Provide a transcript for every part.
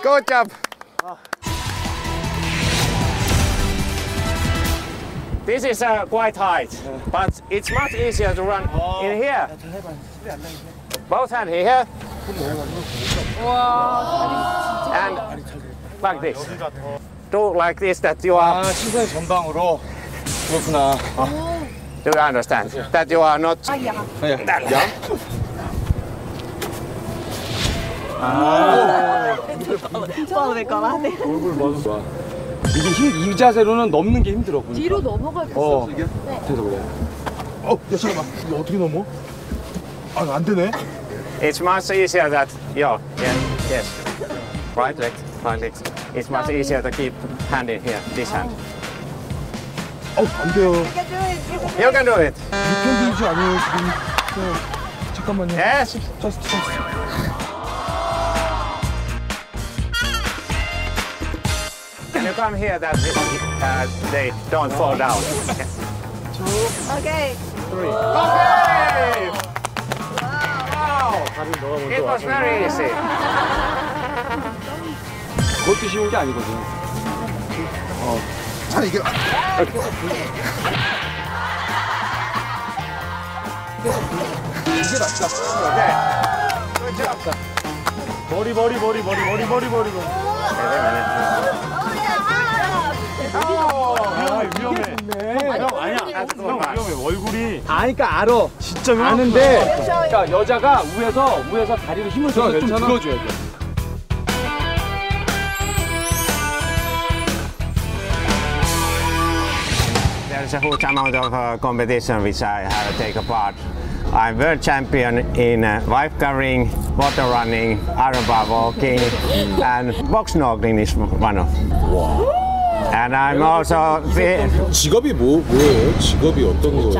Good job. This is quite high, but it's much easier to run in here. Both hands here. Wow. And like this. Do like this that you are... Do you understand? That you are not... 이게 이 자세로는 넘는 게 힘들어 보니까. 뒤로 넘어가겠어. 이게? 네. 그래서 그래. 야 잠깐만. 이거 어떻게 넘어? 아, 안 되네. It's much easier that, yes. Right leg. It's much easier to keep hand in here, this hand. 안 돼요. You can do it. 이편도 아니에요 지금. 잠깐만요. Yes. Just. You come here that they don't fall down. 2. Okay. 3. Okay! Wow! It was very easy. 그것도 쉬운 게 아니거든. 잘 이겨. 이게 낫다. 오케이. 잘 잡았다. 머리. 위험해. 형 아니야. 형 위험해. 얼굴이. 아니까 알아. 진짜 위험해. 아는데. 그러니까 여자가 위에서 다리로 힘을 줘서 좀 들어줘야 돼. There's a huge amount of competition which I have taken part. I'm world champion in wife carrying, water running, iron bar walking, and box snorkeling is one of. Wow. And I'm also 직업이 뭐예요? 직업이 어떤 거예요?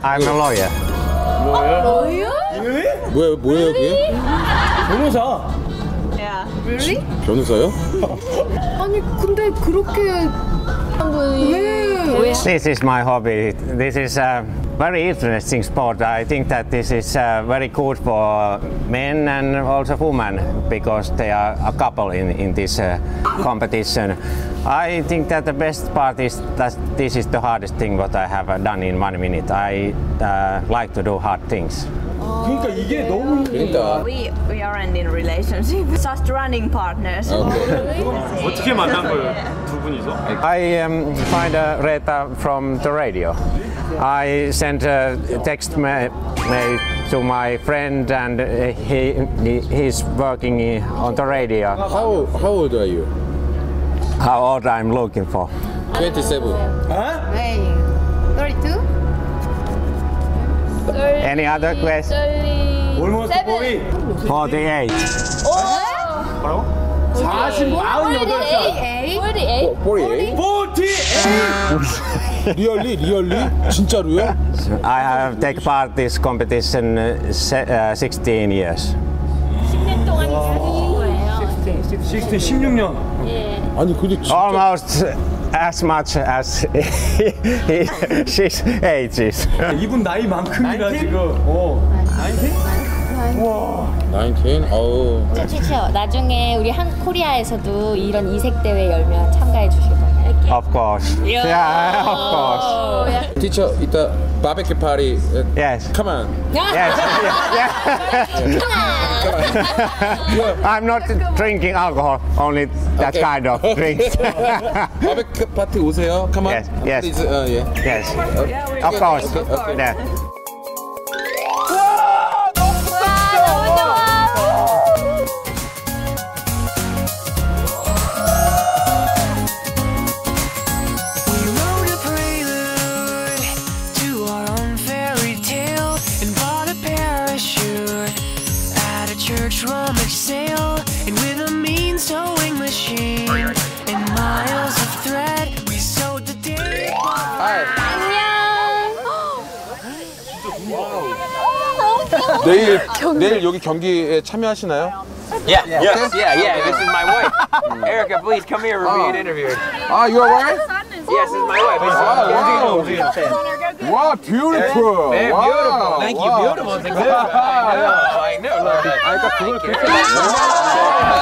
I'm a lawyer. Lawyer? 뭐예요 그게? 변호사. Yeah. Really? 변호사요? 아니 근데 그렇게 한 분이. This is my hobby. This is a very interesting sport. I think that this is very good for men and also women because they are a couple in this competition. I think that the best part is that this is the hardest thing what I have done in 1 minute. I like to do hard things. 그러니까 이게 너무 힘들다. We aren't in relationship. Just running partners. 어떻게 만난 거예요? 두 분이서? I find Reeta from the radio. I sent a text mail to my friend, and he's working on the radio. How old are you? How old I'm looking for? 27. Huh? 32. Any other question? Almost 48. Oh! 48? Really? 진짜로요? I have taken part in this competition 16 years. 10년 동안 하신 거예요. 16년. 예. 아니 근데 진짜 almost as much as she's ages. 이분 나이만큼이라 지금. 19? 와. 19? 오. 그렇죠. 나중에 우리 한 코리아에서도 이런 이색 대회 열면 참가해 주실 거예요. Of course. Yeah, of course. Teacher, it's a barbecue party. Yes. Come on. Yes. Come on. I'm not drinking alcohol, only that kind of drinks. Barbecue party, 오세요. Come on. Yes. Of course. Okay. 내일 여기 경기에 참여하시나요? Yeah. This is my wife. Erica, please come here. We're being interviewed. You are right? Yes, this is my wife. Wow, beautiful. Very beautiful. Thank you. Beautiful. I know. 아니 그러니까 그걸 그렇게